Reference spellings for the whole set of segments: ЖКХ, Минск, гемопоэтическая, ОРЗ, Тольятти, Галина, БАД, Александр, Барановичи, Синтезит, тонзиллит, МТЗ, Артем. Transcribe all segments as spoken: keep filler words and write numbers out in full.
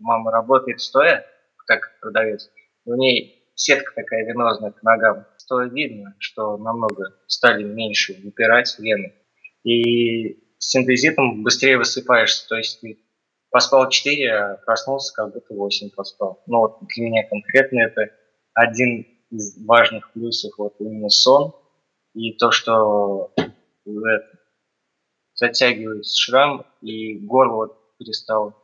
Мама работает стоя, как продавец. У ней сетка такая венозная к ногам. Стоя видно, что намного стали меньше выпирать вены. И с синтезитом быстрее высыпаешься. То есть ты поспал четыре, а проснулся, как будто восемь поспал. Ну вот для меня конкретно это один из важных плюсов. Вот именно сон и то, что затягивается шрам, и горло вот перестало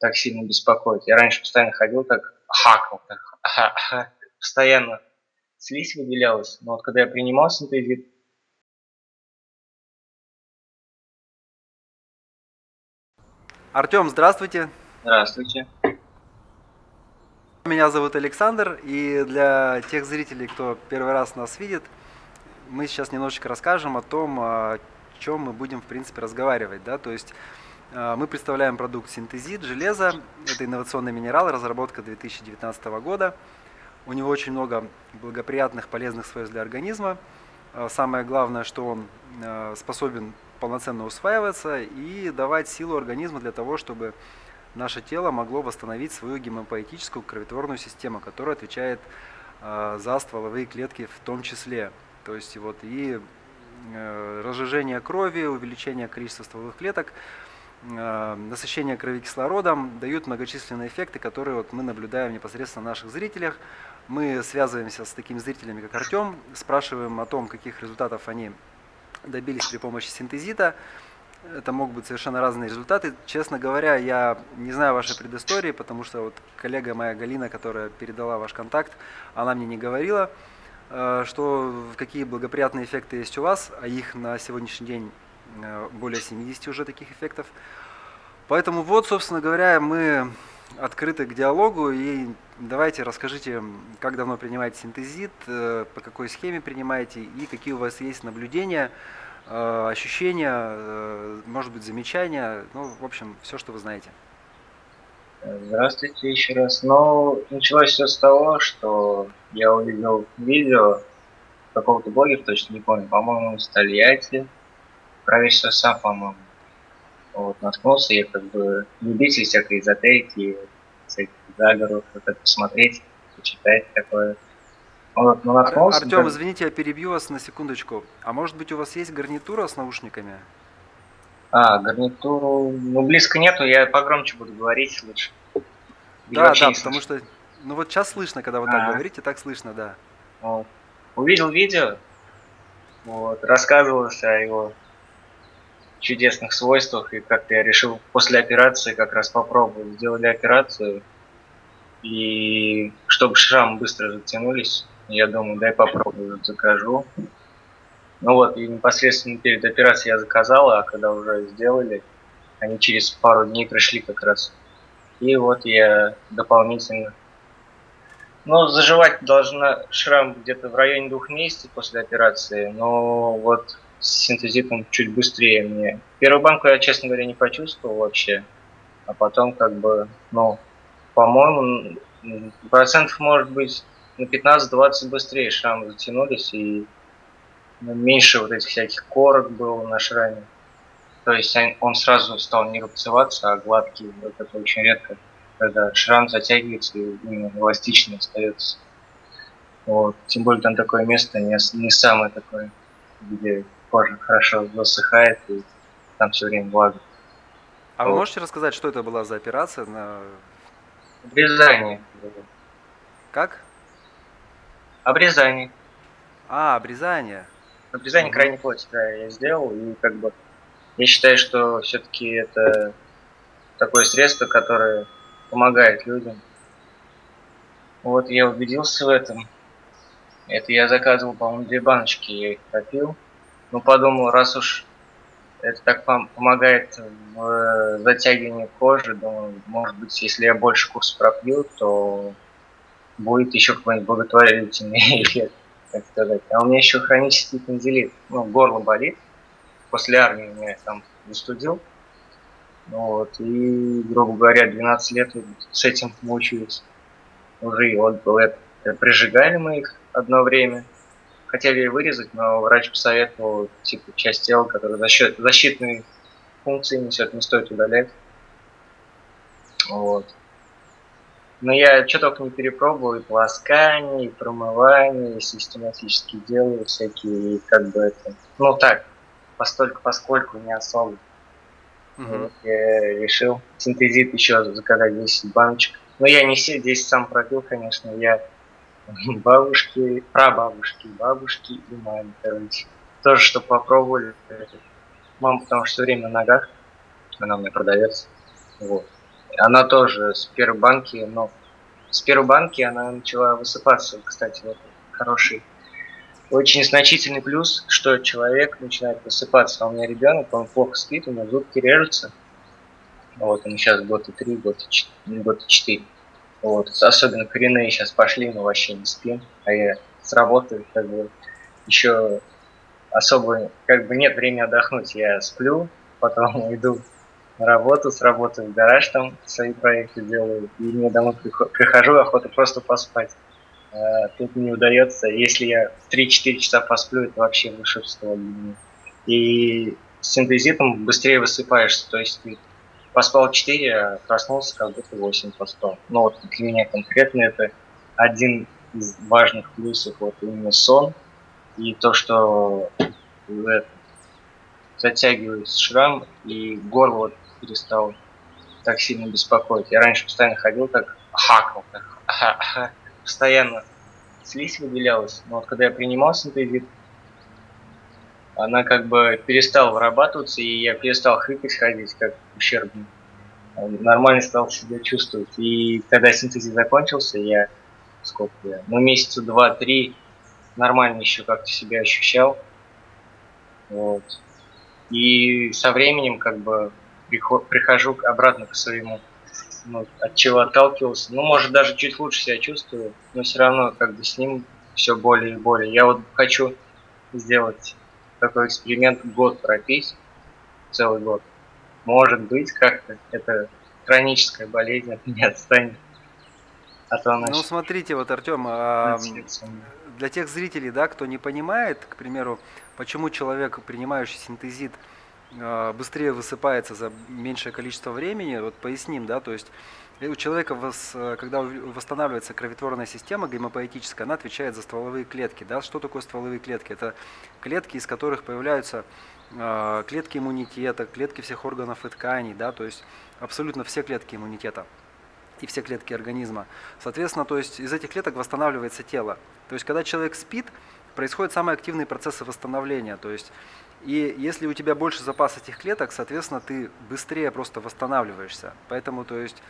так сильно беспокоить. Я раньше постоянно ходил так, хакал, так, а, а, а, постоянно слизь выделялась. Но вот когда я принимал синтезит, Артем, здравствуйте. Здравствуйте. Меня зовут Александр, и для тех зрителей, кто первый раз нас видит, мы сейчас немножечко расскажем о том, о чем мы будем, в принципе, разговаривать. Да? То есть мы представляем продукт «Синтезит» железо. Это инновационный минерал, разработка две тысячи девятнадцатого года. У него очень много благоприятных, полезных свойств для организма. Самое главное, что он способен полноценно усваиваться и давать силу организму для того, чтобы наше тело могло восстановить свою гемопоэтическую кровотворную систему, которая отвечает за стволовые клетки в том числе. То есть вот и разжижение крови, увеличение количества стволовых клеток, насыщение крови кислородом дают многочисленные эффекты, которые вот мы наблюдаем непосредственно в наших зрителях. Мы связываемся с такими зрителями, как Артем, спрашиваем о том, каких результатов они добились при помощи синтезита. Это могут быть совершенно разные результаты. Честно говоря, я не знаю вашей предыстории, потому что вот коллега моя Галина, которая передала ваш контакт, она мне не говорила, что какие благоприятные эффекты есть у вас, а их на сегодняшний день более семидесяти уже таких эффектов. Поэтому вот, собственно говоря, мы открыты к диалогу. И давайте расскажите, как давно принимаете синтезит, по какой схеме принимаете и какие у вас есть наблюдения, ощущения, может быть, замечания. Ну, в общем, все, что вы знаете. Здравствуйте еще раз. Ну, началось все с того, что я увидел видео какого-то блогера, точно не помню, по-моему, с Тольятти. Проверил сам, по-моему. Вот, наткнулся, я как бы любитель всякой эзотерики, всяких заговоров, вот это посмотреть, почитать такое. Вот, ну, наткнулся. Артем, да... извините, я перебью вас на секундочку. А может быть, у вас есть гарнитура с наушниками? А, гарнитуру, ну, близко нету, я погромче буду говорить лучше. Или да, да, потому что, ну, вот сейчас слышно, когда вы а -а. так говорите, так слышно, да. Вот. Увидел видео, вот, рассказывалось о его чудесных свойствах, и как-то я решил после операции как раз попробовать. Сделали операцию, и чтобы шрамы быстро затянулись, я думаю, дай попробую, закажу. Ну вот, и непосредственно перед операцией я заказал, а когда уже сделали, они через пару дней пришли как раз. И вот я дополнительно... Ну, заживать должна шрам где-то в районе двух месяцев после операции, но вот... с синтезитом чуть быстрее мне. Первую банку я, честно говоря, не почувствовал вообще. А потом как бы, ну, по-моему, процентов может быть на пятнадцать-двадцать быстрее шрамы затянулись. И меньше вот этих всяких корок было на шраме. То есть он сразу стал не рубцеваться, а гладкий. Вот это очень редко, когда шрам затягивается и именно эластичный остается. Вот. Тем более там такое место не, не самое такое, где кожа хорошо засыхает, и там все время влага. А вот. Вы можете рассказать, что это была за операция? На... Обрезание. Как? Обрезание. А, обрезание. Обрезание угу. крайней плоти, да, я сделал. И как бы я считаю, что все-таки это такое средство, которое помогает людям. Вот я убедился в этом. Это я заказывал, по-моему, две баночки, я их копил. Ну, подумал, раз уж это так вам помогает в затягивании кожи, думаю, может быть, если я больше курс пропью, то будет еще какой-нибудь благотворительный эффект, так сказать. А у меня еще хронический тонзиллит, ну, горло болит, после армии меня там застудил, вот, и, грубо говоря, двенадцать лет с этим мучаюсь. Уже и вот это, прижигали мы их одно время. Хотели ее вырезать, но врач посоветовал, типа, часть тела, которая за счет защитной функции несет, не стоит удалять. Вот. Но я что только не перепробовал, и полоскание, и промывание, и систематически делаю всякие, и как бы это... Ну так, постольку, поскольку не особо. Mm-hmm. Я решил синтезит еще заказать десять баночек. Но я не все десять сам пропил, конечно, я бабушки, прабабушки, бабушки и маме, короче. Тоже, что попробовали. Мама, потому что все время на ногах, она у меня продавец. Вот. Она тоже с первой банки, но с первой банки она начала высыпаться. Кстати, вот хороший, очень значительный плюс, что человек начинает высыпаться. А у меня ребенок, он плохо спит, у него зубки режутся. Вот, ему сейчас год и три, год и четыре. Год и четыре. Вот. Особенно коренные сейчас пошли, мы вообще не спим. А я с работы, как бы, еще особо, как бы, нет времени отдохнуть. Я сплю, потом иду на работу, с работы в гараж, там свои проекты делаю, и мне домой прихожу, охота просто поспать. А, тут не удается, если я три-четыре часа посплю, это вообще волшебство. И с синтезитом быстрее высыпаешься, то есть ты поспал четыре, а проснулся как будто восемь поспал. Но вот для меня конкретно это один из важных плюсов, вот именно сон, и то, что затягивается шрам, и горло вот перестал так сильно беспокоить. Я раньше постоянно ходил так, хакал, так, ага, ага. Постоянно слизь выделялась. Но вот когда я принимал синтезит, она как бы перестала вырабатываться, и я перестал хрипеть, ходить как ущербно. Нормально стал себя чувствовать. И когда синтезит закончился, я сколько я, ну месяца два-три нормально еще как-то себя ощущал. Вот. И со временем как бы прихожу обратно к своему, ну, от чего отталкивался. Ну, может, даже чуть лучше себя чувствую, но все равно как бы с ним все более и более. Я вот хочу сделать такой эксперимент, год пропить, целый год. Может быть, как-то эта хроническая болезнь от меня отстанет. А то она... Ну, смотрите, вот, Артем, а... для тех зрителей, да, кто не понимает, к примеру, почему человек, принимающий синтезит, быстрее высыпается за меньшее количество времени, вот поясним, да, то есть у человека, когда восстанавливается кровотворная система гемопоэтическая, она отвечает за стволовые клетки, да, что такое стволовые клетки? Это клетки, из которых появляются клетки иммунитета, клетки всех органов и тканей, да, то есть абсолютно все клетки иммунитета и все клетки организма. Соответственно, то есть из этих клеток восстанавливается тело. То есть когда человек спит, происходят самые активные процессы восстановления, то есть и если у тебя больше запас этих клеток, соответственно, ты быстрее просто восстанавливаешься. Поэтому, то есть,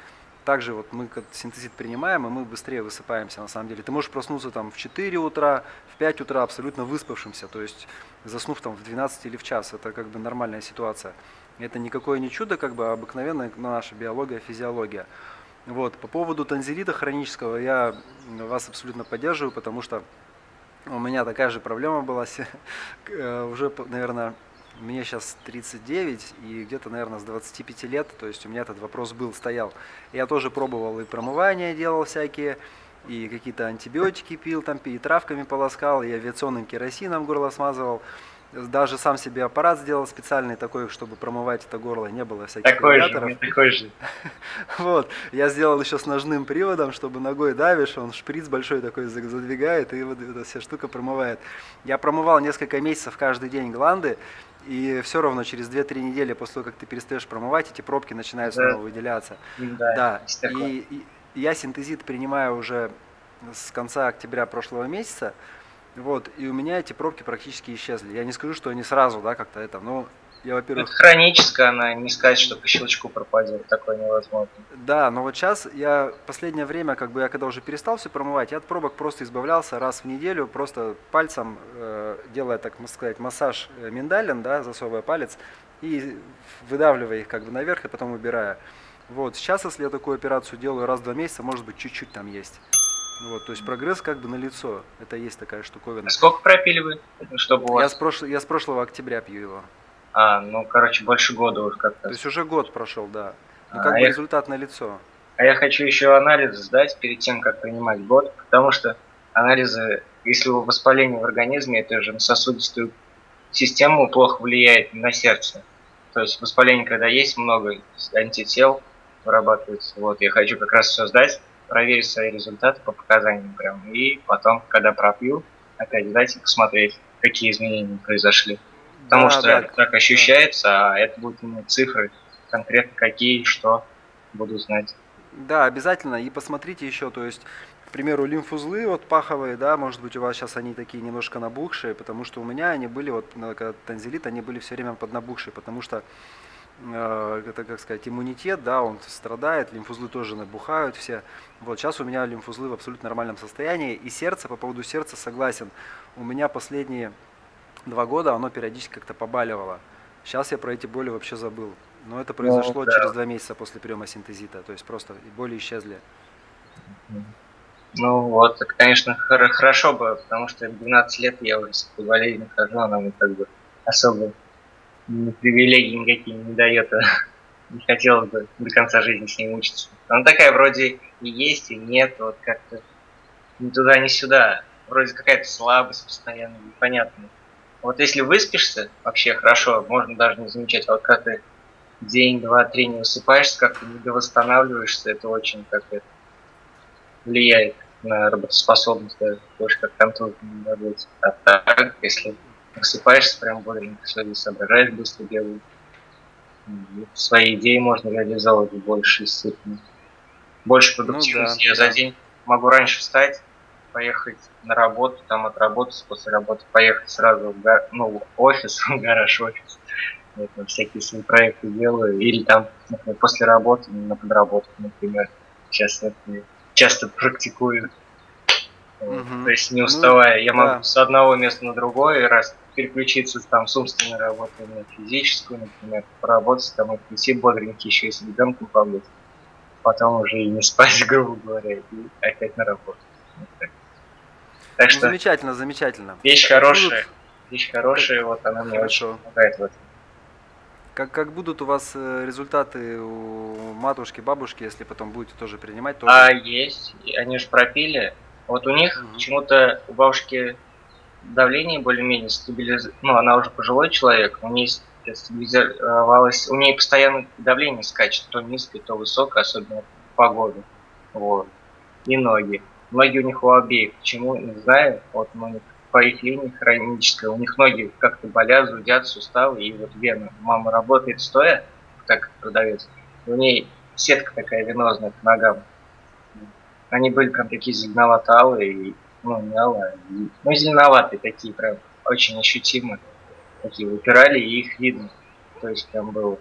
также вот мы синтезит принимаем, и мы быстрее высыпаемся, на самом деле. Ты можешь проснуться там в четыре утра, в пять утра абсолютно выспавшимся, то есть заснув там в двенадцать или в час. Это как бы нормальная ситуация. Это никакое не чудо, как бы обыкновенная наша биология, физиология. Вот. По поводу танзелита хронического я вас абсолютно поддерживаю, потому что у меня такая же проблема была, уже, наверное, мне сейчас тридцать девять, и где-то, наверное, с двадцати пяти лет, то есть у меня этот вопрос был, стоял. Я тоже пробовал и промывания делал всякие, и какие-то антибиотики пил, там, и травками полоскал, и авиационным керосином горло смазывал. Даже сам себе аппарат сделал специальный такой, чтобы промывать это горло, не было всяких такой регуляторов. Же, такой же. Вот. Я сделал еще с ножным приводом, чтобы ногой давишь, он шприц большой такой задвигает, и вот эта вся штука промывает. Я промывал несколько месяцев каждый день гланды, и все равно через две-три недели после того, как ты перестаешь промывать, эти пробки начинают да. снова выделяться. Да. да. И, и я синтезит принимаю уже с конца октября прошлого месяца. Вот, и у меня эти пробки практически исчезли. Я не скажу, что они сразу, да, как-то это, но я, во-первых... Это хроническая, она не сказать, что по щелчку пропадет, такое невозможно. Да, но вот сейчас я последнее время, как бы я когда уже перестал все промывать, я от пробок просто избавлялся раз в неделю, просто пальцем, э, делая, так сказать, массаж миндалин, да, засовывая палец, и выдавливая их как бы наверх, и потом убирая. Вот, сейчас, если я такую операцию делаю раз в два месяца, может быть, чуть-чуть там есть. Вот, то есть прогресс как бы налицо. Это есть такая штуковина. А сколько пропили вы? Чтобы у вас... я, с прошл... я с прошлого октября пью его. А, ну, короче, больше года уже как-то. То есть уже год прошел, да. Ну, а как бы я... результат налицо. А я хочу еще анализы сдать перед тем, как принимать год, потому что анализы, если у воспаления в организме, это же на сосудистую систему плохо влияет, на сердце. То есть воспаление, когда есть, много антител вырабатывается. Вот, я хочу как раз все сдать. проверю свои результаты по показаниям прям. И потом, когда пропью, опять дайте посмотреть, какие изменения произошли. Потому да, что да, так да. ощущается, а это будут именно цифры, конкретно какие, что буду знать. Да, обязательно. И посмотрите еще, то есть, к примеру, лимфузлы вот паховые, да, может быть, у вас сейчас они такие немножко набухшие, потому что у меня они были, вот, когда тонзиллит, они были все время поднабухшие, потому что, э, это, как сказать, иммунитет, да, он страдает, лимфузлы тоже набухают все. Вот сейчас у меня лимфузлы в абсолютно нормальном состоянии, и сердце, по поводу сердца согласен, у меня последние два года оно периодически как-то побаливало. Сейчас я про эти боли вообще забыл. Но это произошло ну, да. через два месяца после приема синтезита. То есть просто боли исчезли. Ну вот, это, конечно, хорошо было, потому что двенадцать лет я уже с этой болезнью хожу, она мне как бы особо привилегий никакие не дает. Не хотелось бы до конца жизни с ней мучиться. Она такая вроде и есть, и нет, вот как-то ни туда, ни сюда. Вроде какая-то слабость постоянно, непонятная. Вот если выспишься, вообще хорошо, можно даже не замечать, а вот когда ты день, два, три не высыпаешься, как-то недовосстанавливаешься, это очень как-то влияет на работоспособность, даже больше как контроль не работает. А так, если высыпаешься, прям бодренько все соображаешь, быстро делаешь. Свои идеи можно реализовать больше, естественно. Больше продуктивности. Ну, да, я да. за день могу раньше встать, поехать на работу, там отработать, после работы поехать сразу в, гар... ну, в офис, в гараж, офис. Я там всякие свои проекты делаю, или там, например, после работы, на подработку, например, сейчас это часто практикую, угу. то есть не уставая, ну, я да. могу с одного места на другое, раз переключиться там с умственной работы на физическую, например, поработать, там и прийти бодренький еще и с ребенком побыть, потом уже и не спать, грубо говоря, и опять на работу. Вот так. Так ну, что замечательно, замечательно. Вещь хорошая, будут... вещь хорошая, вот она мне Хорошо. очень помогает в этом. Как, как будут у вас результаты у матушки, бабушки, если потом будете тоже принимать? То... А, есть. Они же пропили. Вот у них угу. почему-то у бабушки давление более-менее стабилизировалось. Ну, она уже пожилой человек. У нее стабилизировалось... У нее постоянно давление скачет. То низкое, то высокое, особенно в погоду. Вот. И ноги. Ноги у них у обеих. Почему, не знаю. Вот ну, по их линии хроническая, у них ноги как-то болят, зудят, суставы, и вот вена. Мама работает стоя, так продавец, у ней сетка такая венозная к ногам. Они были прям такие зеленовато-алые, ну не алые, ну зеленоватые такие, прям очень ощутимо. Такие выпирали, и их видно, то есть там было.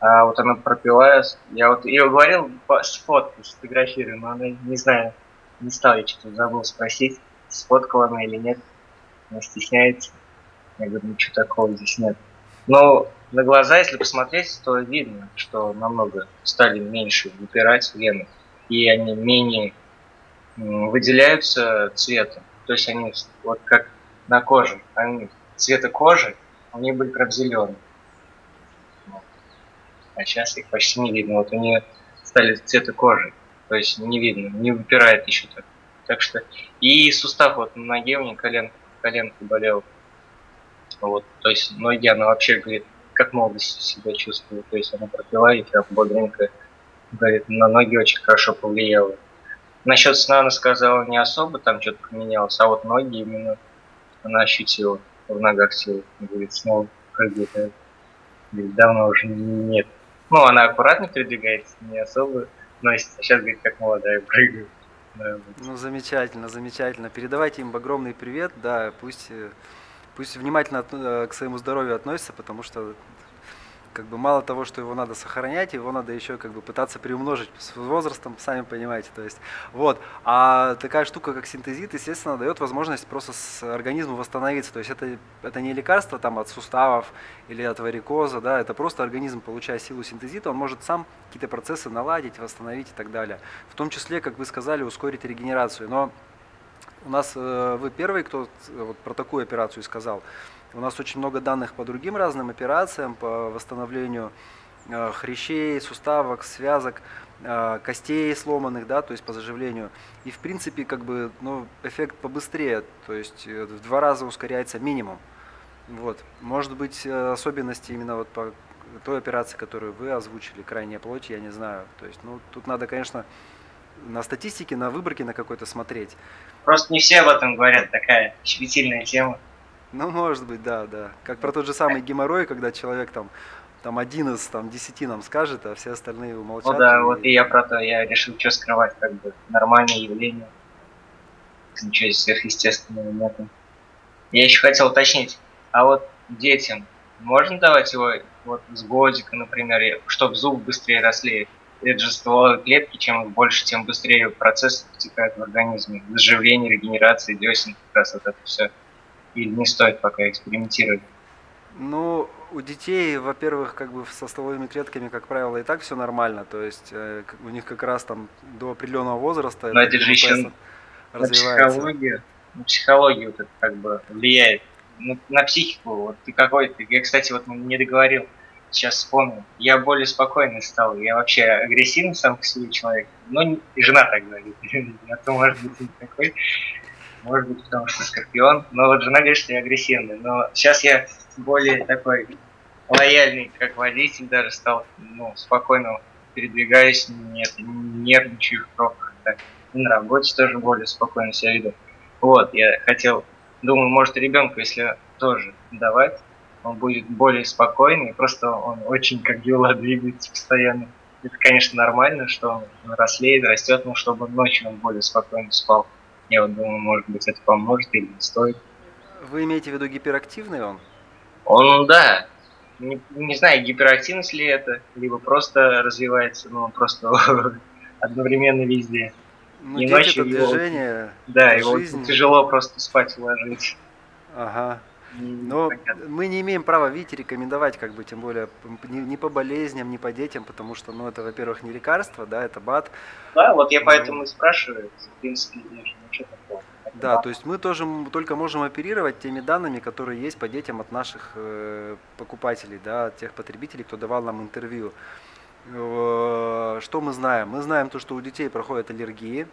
А вот она пропила, я вот ее говорил, сфоткай, сфотографируй, но она, не знаю, не стал, я что-то забыл спросить, сфоткала она или нет. Она стесняется. Я говорю, ничего такого здесь нет. Но на глаза, если посмотреть, то видно, что намного стали меньше выпирать вены. И они менее выделяются цветом. То есть они вот как на коже. Они цвета кожи, они были прям зеленые. А сейчас их почти не видно. Вот у нее стали цвета кожи. То есть не видно, не выпирает еще так. Так что и сустав вот на ноге у нее коленка. коленку болела. Вот. То есть ноги она вообще, говорит, как молодость себя чувствует. То есть она пропила и прям бодренько, говорит, на ноги очень хорошо повлияла. Насчет сна она сказала не особо, там что-то поменялось, а вот ноги именно она ощутила в ногах силу. Говорит, снова как где-то давно уже нет. Ну, она аккуратно передвигается, не особо носится. А сейчас, говорит, как молодая, прыгает. Ну, замечательно, замечательно. Передавайте им огромный привет, да, пусть, пусть внимательно к своему здоровью относятся, потому что как бы мало того, что его надо сохранять, его надо еще как бы пытаться приумножить с возрастом, сами понимаете, то есть, вот. А такая штука, как синтезит, естественно, дает возможность просто с организму восстановиться, то есть это, это не лекарство там от суставов или от варикоза, да, это просто организм, получая силу синтезита, он может сам какие-то процессы наладить, восстановить и так далее, в том числе, как вы сказали, ускорить регенерацию, но у нас, вы первый, кто вот про такую операцию сказал. У нас очень много данных по другим разным операциям, по восстановлению хрящей, суставок, связок, костей сломанных, да, то есть по заживлению. И в принципе, как бы, ну, эффект побыстрее, то есть в два раза ускоряется минимум. Вот. Может быть, особенности именно вот по той операции, которую вы озвучили, крайняя плоть, я не знаю. То есть, ну, тут надо, конечно, на статистике, на выборке на какой-то смотреть. Просто не все об этом говорят, такая щепетильная тема. Ну, может быть, да, да. Как про тот же самый геморрой, когда человек там, там один из там, десяти нам скажет, а все остальные умолчат. Ну да, и... вот и я про то, я решил, что скрывать, как бы нормальное явление. Ничего сверхъестественного нету. Я еще хотел уточнить, а вот детям можно давать его вот с годика, например, чтобы зубы быстрее росли? Это же стволовые клетки, чем их больше, тем быстрее процессы протекают в организме. Заживление, регенерация десен, как раз вот это все. Или не стоит пока экспериментировать? Ну, у детей, во-первых, как бы со стволовыми клетками, как правило, и так все нормально. То есть э, у них как раз там до определенного возраста... Но это же еще на психологию, на психологию вот это как бы влияет. На, на психику. Вот ты какой-то... Я, кстати, вот не договорил. Сейчас вспомню. Я более спокойный стал. Я вообще агрессивный сам к себе человек. Ну, и жена так говорит. А то, может быть, не такой. Может быть, потому что скорпион. Но вот жена говорит, что я агрессивный. Но сейчас я более такой лояльный, как водитель даже стал. Ну, спокойно передвигаюсь, нет, нервничаю в пробках. На работе тоже более спокойно себя веду. Вот, я хотел... Думаю, может, ребенку, если тоже давать, он будет более спокойный, просто он очень как дела двигается постоянно. Это, конечно, нормально, что он рослеет, растет, но чтобы ночью он более спокойно спал. Я вот думаю, может быть, это поможет или не стоит. Вы имеете в виду гиперактивный он? Он, да. Не, не знаю, гиперактивность ли это, либо просто развивается, но он просто одновременно везде. Ну, и ночью это его, движение, да, его жизнь. Тяжело просто спать уложить. Ага. Но понятно. Мы не имеем права, видите, рекомендовать, как бы, тем более не по болезням, не по детям, потому что, ну, это, во-первых, не лекарство, да, это БАД. Да, вот я поэтому и спрашиваю, в принципе, ничего такого. Да, то есть мы тоже только можем оперировать теми данными, которые есть по детям от наших покупателей, да, от тех потребителей, кто давал нам интервью. Что мы знаем? Мы знаем то, что у детей проходят аллергии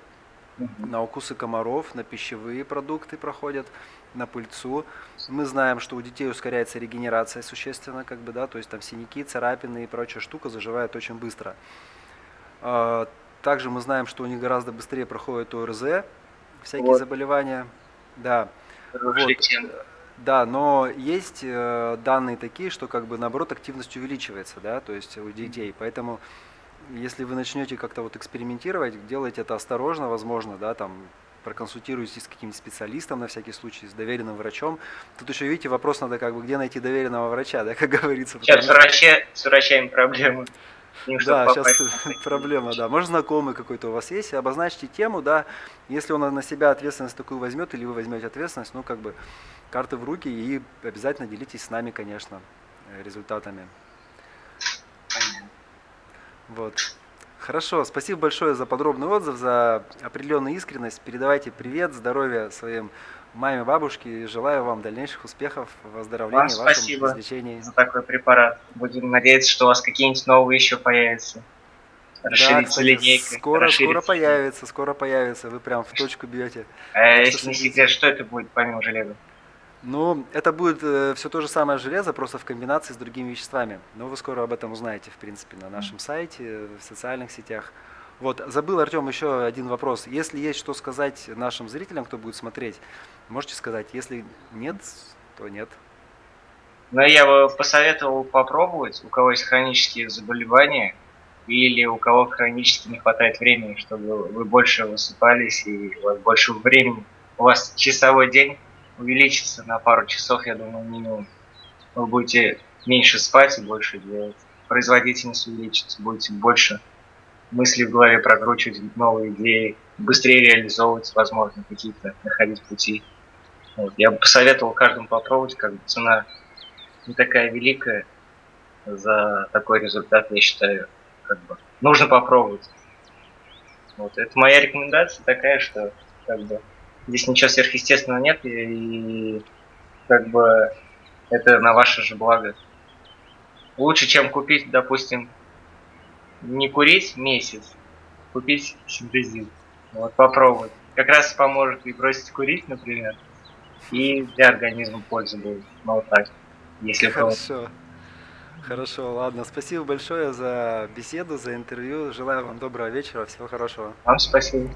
на укусы комаров, на пищевые продукты проходят, на пыльцу. Мы знаем, что у детей ускоряется регенерация существенно, как бы, да, то есть там синяки, царапины и прочая штука заживает очень быстро. Также мы знаем, что у них гораздо быстрее проходят ОРЗ, всякие вот. заболевания. Да. Да, но есть э, данные такие, что, как бы, наоборот, активность увеличивается, да, то есть у детей. Поэтому, если вы начнете как-то вот экспериментировать, делайте это осторожно, возможно, да, там, проконсультируйтесь с каким-нибудь специалистом, на всякий случай, с доверенным врачом. Тут еще, видите, вопрос надо, как бы, где найти доверенного врача, да, как говорится. Сейчас потому... врача, с врачами проблемы. Да, сейчас проблема, да. Может, знакомый какой-то у вас есть, обозначьте тему, да, если он на себя ответственность такую возьмет, или вы возьмете ответственность, ну, как бы, карты в руки и обязательно делитесь с нами, конечно, результатами. Вот. Хорошо, спасибо большое за подробный отзыв, за определенную искренность. Передавайте привет, здоровья своим маме, бабушке. Желаю вам дальнейших успехов в оздоровлении, в вашем излечении. Спасибо за такой препарат. Будем надеяться, что у вас какие-нибудь новые еще появятся. Расширится, да, линейка. Скоро, расширится. Скоро появится, скоро появится. Вы прям в точку бьете. А если не секрет, что это будет помимо железа? Ну, это будет э, все то же самое железо, просто в комбинации с другими веществами. Но вы скоро об этом узнаете, в принципе, на нашем сайте, в социальных сетях. Вот, забыл, Артем, еще один вопрос. Если есть что сказать нашим зрителям, кто будет смотреть, можете сказать. Если нет, то нет. Ну, я бы посоветовал попробовать, у кого есть хронические заболевания или у кого хронически не хватает времени, чтобы вы больше высыпались и у вас больше времени. У вас часовой день увеличится на пару часов, я думаю, минимум. Вы будете меньше спать и больше делать. Производительность увеличится, будете больше мыслей в голове прокручивать, новые идеи, быстрее реализовывать, возможно, какие-то находить пути. Вот. Я бы посоветовал каждому попробовать, как бы цена не такая великая за такой результат, я считаю, как бы нужно попробовать. Вот. Это моя рекомендация такая, что как бы здесь ничего сверхъестественного нет, и, и как бы это на ваше же благо. Лучше, чем купить, допустим, не курить месяц, купить синтезит. Вот, попробовать. Как раз поможет и бросить курить, например, и для организма пользы будет. Ну, вот так. Если Хорошо. Кого... Хорошо, ладно. Спасибо большое за беседу, за интервью. Желаю вам доброго вечера, всего хорошего. Вам спасибо.